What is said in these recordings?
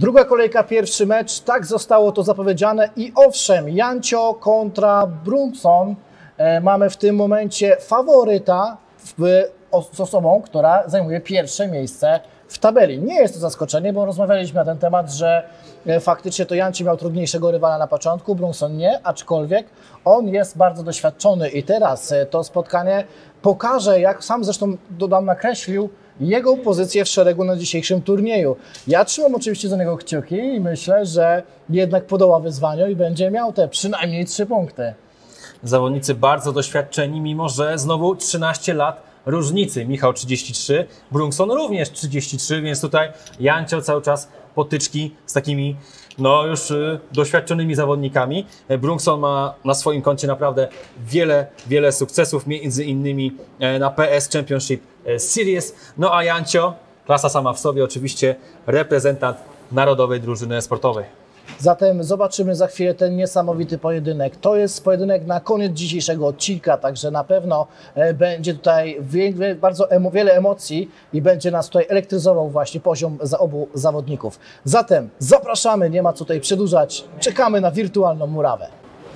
Druga kolejka, pierwszy mecz, tak zostało to zapowiedziane i owszem, Jancio kontra Brunkson. Mamy w tym momencie faworyta z osobą, która zajmuje pierwsze miejsce w tabeli. Nie jest to zaskoczenie, bo rozmawialiśmy na ten temat, że faktycznie to Janci miał trudniejszego rywala na początku, Brunkson nie, aczkolwiek on jest bardzo doświadczony i teraz to spotkanie pokaże, jak sam zresztą dodam, nakreślił jego pozycję w szeregu na dzisiejszym turnieju. Ja trzymam oczywiście za niego kciuki i myślę, że jednak podoła wyzwaniu i będzie miał te przynajmniej 3 punkty. Zawodnicy bardzo doświadczeni, mimo że znowu 13 lat różnicy. Michał 33, Brunkson również 33, więc tutaj Jancio cały czas potyczki z takimi no już doświadczonymi zawodnikami. Brunkson ma na swoim koncie naprawdę wiele sukcesów, między innymi na PS Championship Series. No a Jancio, klasa sama w sobie, oczywiście reprezentant narodowej drużyny sportowej. Zatem zobaczymy za chwilę ten niesamowity pojedynek. To jest pojedynek na koniec dzisiejszego odcinka, także na pewno będzie tutaj bardzo wiele emocji i będzie nas tutaj elektryzował właśnie poziom za obu zawodników. Zatem zapraszamy, nie ma co tutaj przedłużać, czekamy na wirtualną murawę.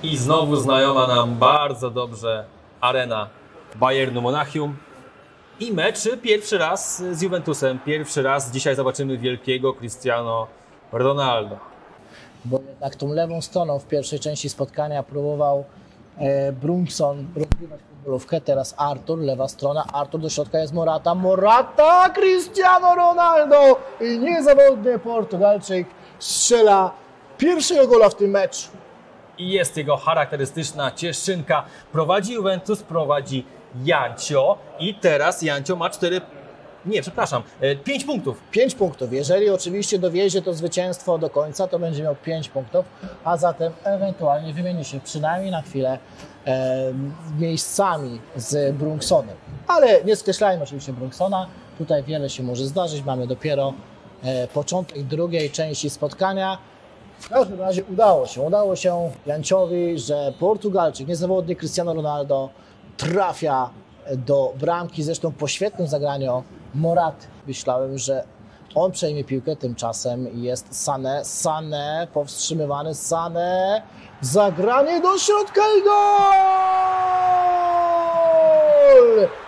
I znowu znajoma nam bardzo dobrze arena Bayernu Monachium. I mecz pierwszy raz z Juventusem, pierwszy raz dzisiaj zobaczymy wielkiego Cristiano Ronaldo. Bo jednak tą lewą stroną w pierwszej części spotkania próbował Brunkson rozgrywać futbolówkę, teraz Artur, lewa strona, Artur do środka jest Morata, Morata, Cristiano Ronaldo i niezawodny Portugalczyk strzela pierwszego gola w tym meczu. I jest jego charakterystyczna cieszynka, prowadzi Juventus, prowadzi Jancio i teraz Jancio ma 5 punktów. 5 punktów. Jeżeli oczywiście dowiezie to zwycięstwo do końca, to będzie miał 5 punktów, a zatem ewentualnie wymieni się przynajmniej na chwilę miejscami z Brunksonem. Ale nie skreślajmy oczywiście Brunksona. Tutaj wiele się może zdarzyć. Mamy dopiero początek drugiej części spotkania. W każdym razie udało się Janciowi, że Portugalczyk, niezawodny Cristiano Ronaldo trafia do bramki, zresztą po świetnym zagraniu Morat. Myślałem, że on przejmie piłkę, tymczasem jest Sane, powstrzymywany Sane, zagranie do środka i gol!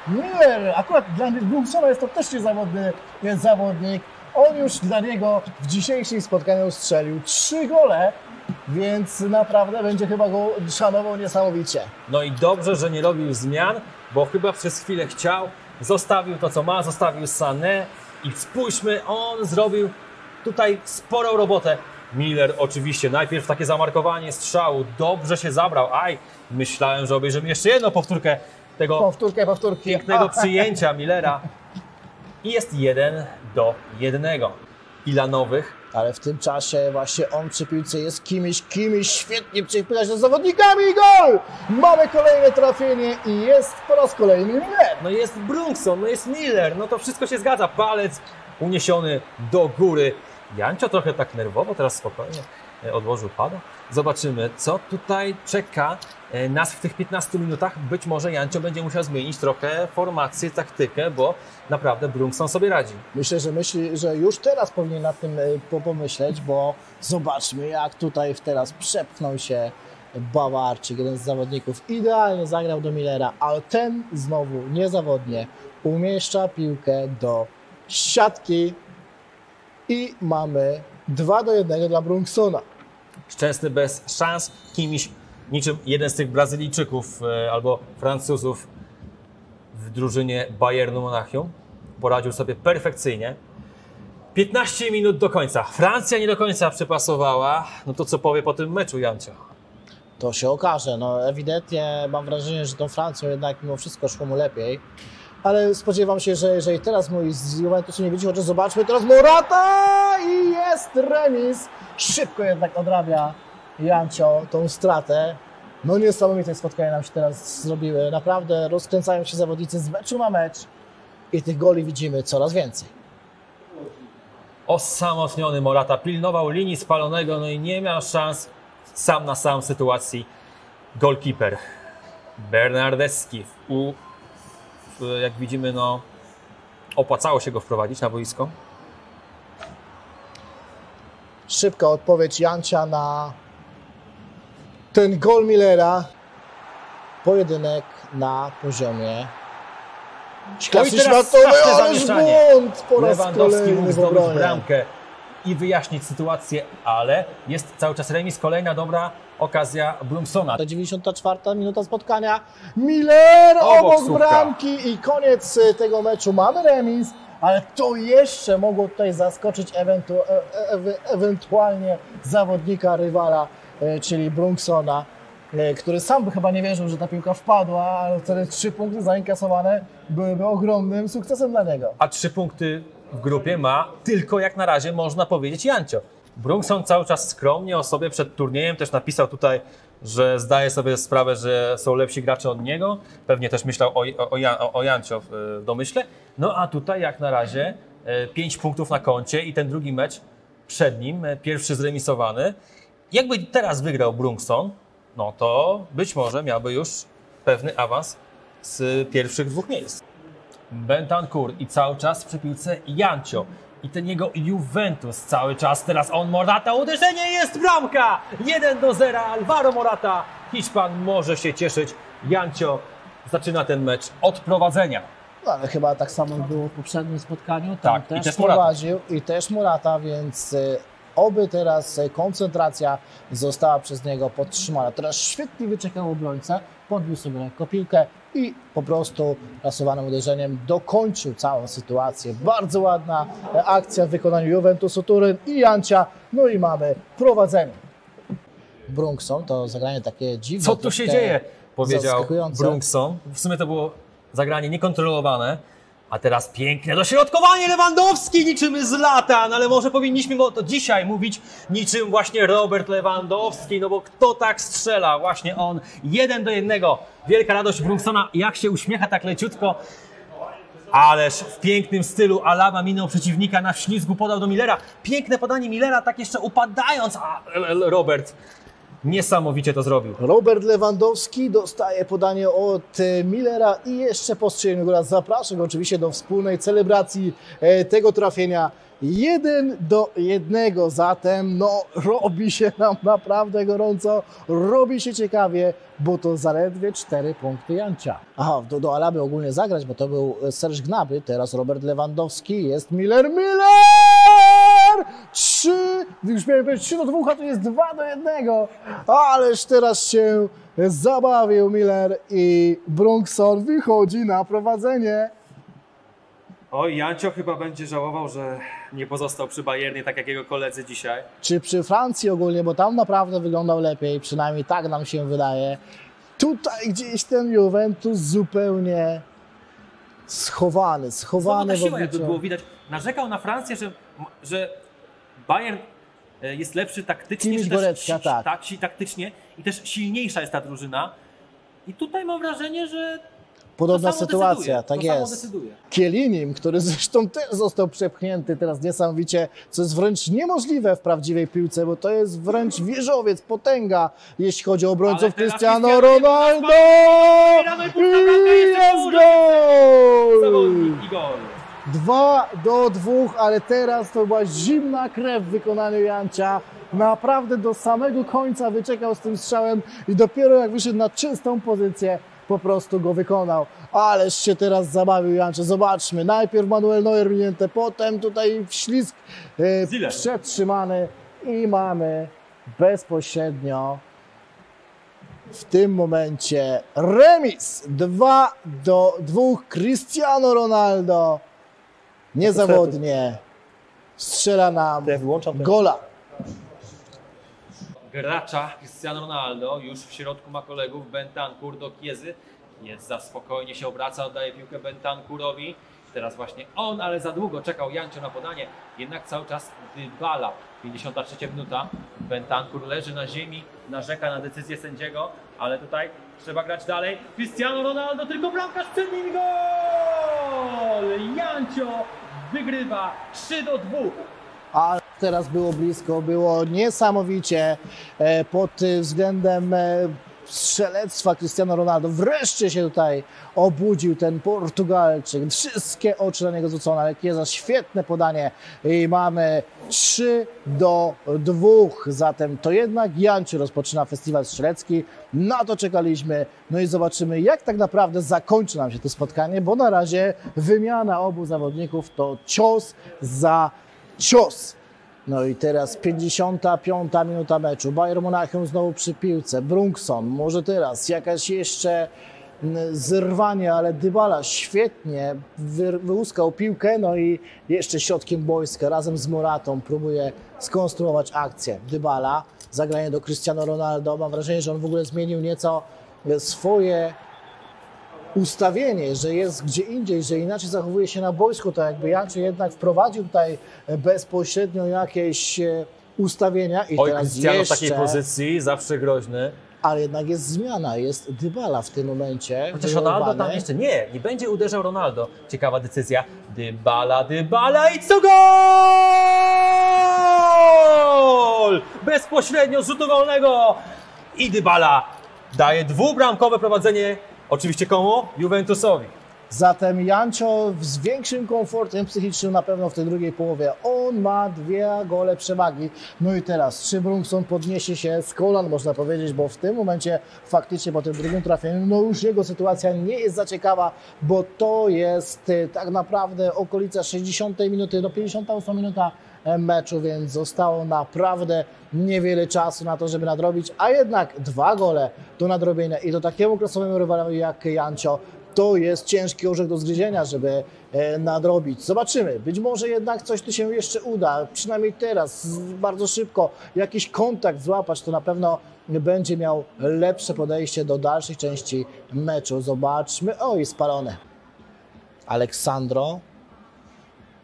Müller, akurat dla Brunksona jest to też niezawodny zawodnik, on już dla niego w dzisiejszym spotkaniu strzelił 3 gole. Więc naprawdę będzie chyba go szanował niesamowicie. No i dobrze, że nie robił zmian, bo chyba przez chwilę chciał, zostawił to co ma, zostawił Sané i spójrzmy, on zrobił tutaj sporą robotę. Müller oczywiście, najpierw takie zamarkowanie strzału, dobrze się zabrał, myślałem, że obejrzymy jeszcze jedną powtórkę tego pięknego przyjęcia Müllera i jest 1-1. Dla nowych. Ale w tym czasie właśnie on przy piłce jest kimś, świetnie przechwytać z zawodnikami i gol! Mamy kolejne trafienie i jest po raz kolejny Müller. No jest Brunkson, no jest Müller, no to wszystko się zgadza. Palec uniesiony do góry. Jancio trochę tak nerwowo, teraz spokojnie odłożył pada. Zobaczymy, co tutaj czeka nas w tych 15 minutach. Być może Jancio będzie musiał zmienić trochę formację, taktykę, bo naprawdę Brunkson sobie radzi. Myślę, że już teraz powinien nad tym pomyśleć, bo zobaczmy, jak tutaj teraz przepchnął się Bawarczyk, jeden z zawodników. Idealnie zagrał do Müllera, ale ten znowu niezawodnie umieszcza piłkę do siatki i mamy 2-1 dla Brunksona. Szczęsny bez szans, kimś niczym jeden z tych Brazylijczyków albo Francuzów w drużynie Bayernu Monachium. Poradził sobie perfekcyjnie. 15 minut do końca. Francja nie do końca przepasowała. No to co powie po tym meczu Jancio? To się okaże. No, ewidentnie mam wrażenie, że tą Francją jednak mimo wszystko szło mu lepiej. Ale spodziewam się, że jeżeli teraz mój z Juventusu nie widzi, chociaż zobaczmy, teraz Morata i jest remis. Szybko jednak odrabia Jancio tą stratę. No niesamowite spotkania nam się teraz zrobiły. Naprawdę rozkręcają się zawodnicy z meczu na mecz i tych goli widzimy coraz więcej. Osamotniony Morata pilnował linii spalonego, no i nie miał szans sam na sam sytuacji golkiper Bernardeski jak widzimy, no opłacało się go wprowadzić na boisko. Szybka odpowiedź Jancia na ten gol Müllera. Pojedynek na poziomie. Klasiczny błąd po raz kolejny w obronie. I wyjaśnić sytuację, ale jest cały czas remis. Kolejna dobra okazja Brunksona. 94. minuta spotkania. Müller obok bramki i koniec tego meczu. Mamy remis, ale to jeszcze mogło tutaj zaskoczyć ewentualnie zawodnika rywala, czyli Brunksona, który sam by chyba nie wierzył, że ta piłka wpadła, ale wtedy 3 punkty zainkasowane byłyby ogromnym sukcesem dla niego. A 3 punkty w grupie ma tylko, jak na razie można powiedzieć, Jancio. Brunkson cały czas skromnie o sobie przed turniejem też napisał tutaj, że zdaje sobie sprawę, że są lepsi gracze od niego. Pewnie też myślał o Jancio w domyśle. No a tutaj jak na razie 5 punktów na koncie i ten drugi mecz przed nim, pierwszy zremisowany. Jakby teraz wygrał Brunkson, no to być może miałby już pewny awans z pierwszych 2 miejsc. Bentancur i cały czas przy piłce Jancio i ten jego Juventus cały czas, teraz on Morata, uderzenie, jest bramka! 1-0, Alvaro Morata, Hiszpan może się cieszyć, Jancio zaczyna ten mecz od prowadzenia. No, ale chyba tak samo było w poprzednim spotkaniu, tam tak, też prowadził i też Morata, więc oby teraz koncentracja została przez niego podtrzymana. Teraz świetnie wyczekał obrońca, podniósł sobie lekko piłkę i po prostu rasowanym uderzeniem dokończył całą sytuację. Bardzo ładna akcja w wykonaniu Juventusu Turyn i Jancia. No i mamy prowadzenie. Brunkson to zagranie takie dziwne. Co tu się dzieje? Powiedział Brunkson. W sumie to było zagranie niekontrolowane. A teraz piękne dośrodkowanie, Lewandowski niczym Zlatan, ale może powinniśmy to dzisiaj mówić niczym właśnie Robert Lewandowski, no bo kto tak strzela? Właśnie on, 1-1. Wielka radość Brunksona, jak się uśmiecha tak leciutko, ależ w pięknym stylu. Alaba minął przeciwnika na ślizgu, podał do Müllera. Piękne podanie Müllera, tak jeszcze upadając, a Robert niesamowicie to zrobił. Robert Lewandowski dostaje podanie od Müllera i jeszcze po strzeleniu gola zaprasza go oczywiście do wspólnej celebracji tego trafienia. 1-1, zatem no robi się nam naprawdę gorąco, robi się ciekawie, bo to zaledwie 4 punkty Jancia. Aha, do Alaby ogólnie zagrać, bo to był Serge Gnaby, teraz Robert Lewandowski, jest Müller! 3, już miałem powiedzieć 3-2, a to jest 2-1, ależ teraz się zabawił Müller i Brunkson wychodzi na prowadzenie. Oj, Jancio chyba będzie żałował, że nie pozostał przy Bayernie, tak jak jego koledzy dzisiaj. Czy przy Francji ogólnie, bo tam naprawdę wyglądał lepiej, przynajmniej tak nam się wydaje. Tutaj gdzieś ten Juventus zupełnie schowany. Znowu ta siła, jak to było widać. Narzekał na Francję, że Bayern jest lepszy taktycznie, czy też taktycznie i też silniejsza jest ta drużyna. I tutaj mam wrażenie, że podobna sytuacja, tak jest. Chiellinim, który zresztą też został przepchnięty teraz niesamowicie, co jest wręcz niemożliwe w prawdziwej piłce, bo to jest wręcz wieżowiec, potęga, jeśli chodzi o obrońców Cristiano Ronaldo! I jest gol! 2-2, ale teraz to była zimna krew w wykonaniu Jancia. Naprawdę do samego końca wyczekał z tym strzałem i dopiero jak wyszedł na czystą pozycję, po prostu go wykonał. Ależ się teraz zabawił Jancio. Zobaczmy. Najpierw Manuel Neuer minięte, potem tutaj wślizg przetrzymany i mamy bezpośrednio w tym momencie remis. 2-2. Cristiano Ronaldo niezawodnie strzela nam gola. Gracza Cristiano Ronaldo, już w środku ma kolegów, Bentancur do Chiesy. Chiesa spokojnie się obraca, oddaje piłkę Bentancurowi. Teraz właśnie on, ale za długo czekał Jancio na podanie. Jednak cały czas Dybala. 53 minuta. Bentancur leży na ziemi, narzeka na decyzję sędziego, ale tutaj trzeba grać dalej. Cristiano Ronaldo, tylko bramka przed nim, gol! Jancio wygrywa 3-2. A teraz było blisko, było niesamowicie pod względem strzelectwa Cristiano Ronaldo. Wreszcie się tutaj obudził ten Portugalczyk. Wszystkie oczy na niego zwrócone, ale Chiesa, świetne podanie i mamy 3-2. Zatem to jednak Jancio rozpoczyna festiwal strzelecki. Na to czekaliśmy. No i zobaczymy, jak tak naprawdę zakończy nam się to spotkanie, bo na razie wymiana obu zawodników to cios za cios. No i teraz 55. minuta meczu. Bayern Monachium znowu przy piłce. Brunkson, może teraz jakaś jeszcze zerwanie, ale Dybala świetnie wyłuskał piłkę, no i jeszcze środkiem boiska razem z Moratą próbuje skonstruować akcję. Dybala, zagranie do Cristiano Ronaldo. Mam wrażenie, że on w ogóle zmienił nieco swoje ustawienie, że jest gdzie indziej, że inaczej zachowuje się na boisku, to jakby Jancio jednak wprowadził tutaj bezpośrednio jakieś ustawienia i teraz Cristiano jeszcze... w takiej pozycji zawsze groźny. Ale jednak jest zmiana, jest Dybala w tym momencie. Chociaż wyjmowany. Ronaldo tam jeszcze nie będzie uderzał Ronaldo. Ciekawa decyzja. Dybala i co gol! Bezpośrednio z rzutu wolnego i Dybala daje dwubramkowe prowadzenie. Oczywiście komu? Juventusowi. Zatem Jancio z większym komfortem psychicznym na pewno w tej drugiej połowie. On ma 2 gole przewagi. No i teraz, czy Brunkson podniesie się z kolan, można powiedzieć, bo w tym momencie faktycznie po tym drugim trafieniu, no już jego sytuacja nie jest za ciekawa, bo to jest tak naprawdę okolica 60 minuty do 58 minuta meczu, więc zostało naprawdę niewiele czasu na to, żeby nadrobić, a jednak 2 gole do nadrobienia i do takiemu klasowemu rywalowi jak Jancio to jest ciężki orzech do zgryzienia, żeby nadrobić. Zobaczymy, być może jednak coś tu się jeszcze uda, przynajmniej teraz, bardzo szybko jakiś kontakt złapać, to na pewno będzie miał lepsze podejście do dalszej części meczu. Zobaczmy, oj, spalone. Aleksandro,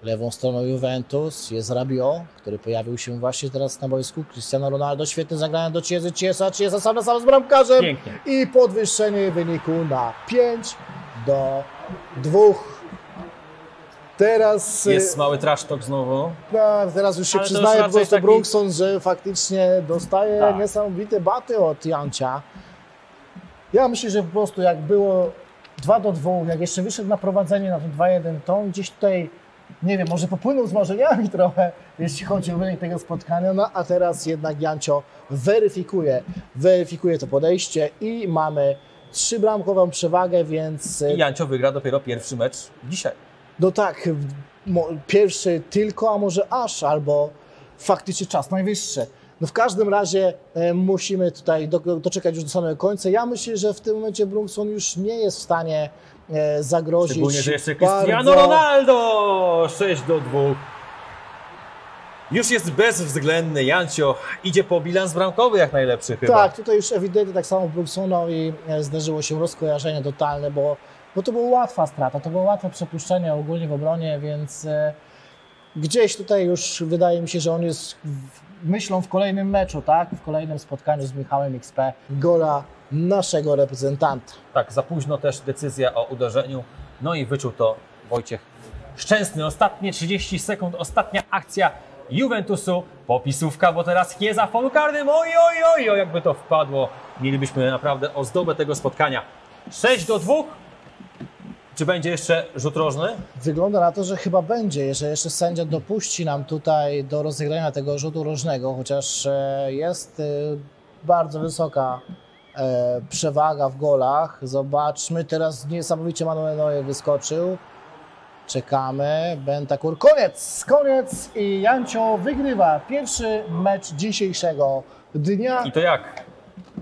lewą stroną Juventus, jest Rabiot, który pojawił się właśnie teraz na boisku. Cristiano Ronaldo, świetne zagranie do Chiesy, Chiesa sam na sam z bramkarzem. Pięknie. I podwyższenie wyniku na 5-2. Teraz... jest mały trash talk znowu. Teraz już się przyznaje po prostu Brunkson, że faktycznie dostaje niesamowite baty od Jancia. Ja myślę, że po prostu jak było 2-2, jak jeszcze wyszedł na prowadzenie na tym 2-1, to on gdzieś tutaj, nie wiem, może popłynął z marzeniami trochę, jeśli chodzi o wynik tego spotkania, no a teraz jednak Jancio weryfikuje to podejście i mamy 3-bramkową przewagę, więc... i Jancio wygra dopiero pierwszy mecz dzisiaj. No tak, pierwszy tylko, a może aż, albo faktycznie czas najwyższy. No w każdym razie musimy tutaj doczekać już do samego końca. Ja myślę, że w tym momencie Brunkson już nie jest w stanie zagrozić. Szczególnie, że jeszcze Cristiano Ronaldo! 6-2. Już jest bezwzględny. Jancio idzie po bilans bramkowy jak najlepszy chyba. Tak, tutaj już ewidentnie tak samo Brunksonowi zdarzyło się rozkojarzenie totalne, bo to była łatwa strata, to było łatwe przepuszczenie ogólnie w obronie, więc gdzieś tutaj już wydaje mi się, że on jest myślą w kolejnym meczu, tak? W kolejnym spotkaniu z Michałem XP gola naszego reprezentanta. Tak, za późno też decyzja o uderzeniu, no i wyczuł to Wojciech Szczęsny. Ostatnie 30 sekund, ostatnia akcja Juventusu, popisówka, bo teraz Chiesa, faul karny, oj, jakby to wpadło, mielibyśmy naprawdę ozdobę tego spotkania. 6-2. Czy będzie jeszcze rzut rożny? Wygląda na to, że chyba będzie, że jeszcze sędzia dopuści nam tutaj do rozegrania tego rzutu rożnego, chociaż jest bardzo wysoka przewaga w golach. Zobaczmy, teraz niesamowicie Manuel Neuer wyskoczył. Czekamy, Bentancur, koniec i Jancio wygrywa pierwszy mecz dzisiejszego dnia.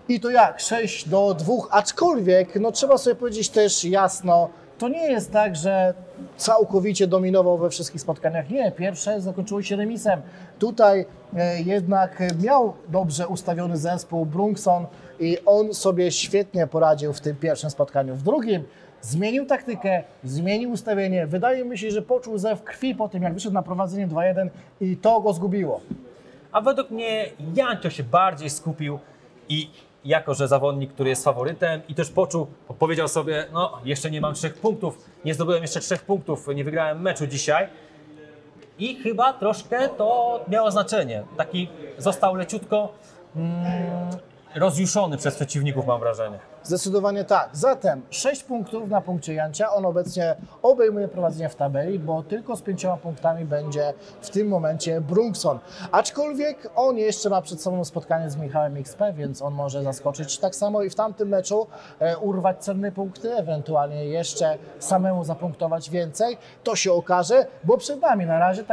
I to jak? 6-2, aczkolwiek no, trzeba sobie powiedzieć też jasno, to nie jest tak, że całkowicie dominował we wszystkich spotkaniach. Nie, pierwsze zakończyło się remisem. Tutaj jednak miał dobrze ustawiony zespół Brunkson i on sobie świetnie poradził w tym pierwszym spotkaniu. W drugim zmienił taktykę, zmienił ustawienie. Wydaje mi się, że poczuł zew krwi po tym, jak wyszedł na prowadzenie 2-1 i to go zgubiło. A według mnie Jancio się bardziej skupił i... jako że zawodnik, który jest faworytem i też poczuł, powiedział sobie, no jeszcze nie mam 3 punktów, nie zdobyłem jeszcze 3 punktów, nie wygrałem meczu dzisiaj i chyba troszkę to miało znaczenie. Taki został leciutko rozjuszony przez przeciwników, mam wrażenie. Zdecydowanie tak. Zatem 6 punktów na punkcie Jancia. On obecnie obejmuje prowadzenie w tabeli, bo tylko z 5 punktami będzie w tym momencie Brunkson. Aczkolwiek on jeszcze ma przed sobą spotkanie z Michałem XP, więc on może zaskoczyć tak samo i w tamtym meczu urwać cenne punkty, ewentualnie jeszcze samemu zapunktować więcej. To się okaże, bo przed nami na razie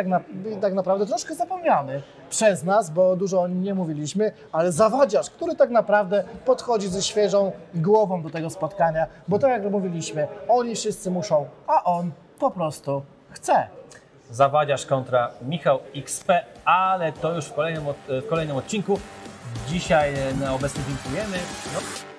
tak naprawdę troszkę zapomniany przez nas, bo dużo o nim nie mówiliśmy, ale Zawadziarz, który tak naprawdę podchodzi ze świeżą głową do tego spotkania, bo tak jak mówiliśmy, oni wszyscy muszą, a on po prostu chce. Zawadziarz kontra Michał XP, ale to już w kolejnym odcinku. Dzisiaj na obecnie dziękujemy. No.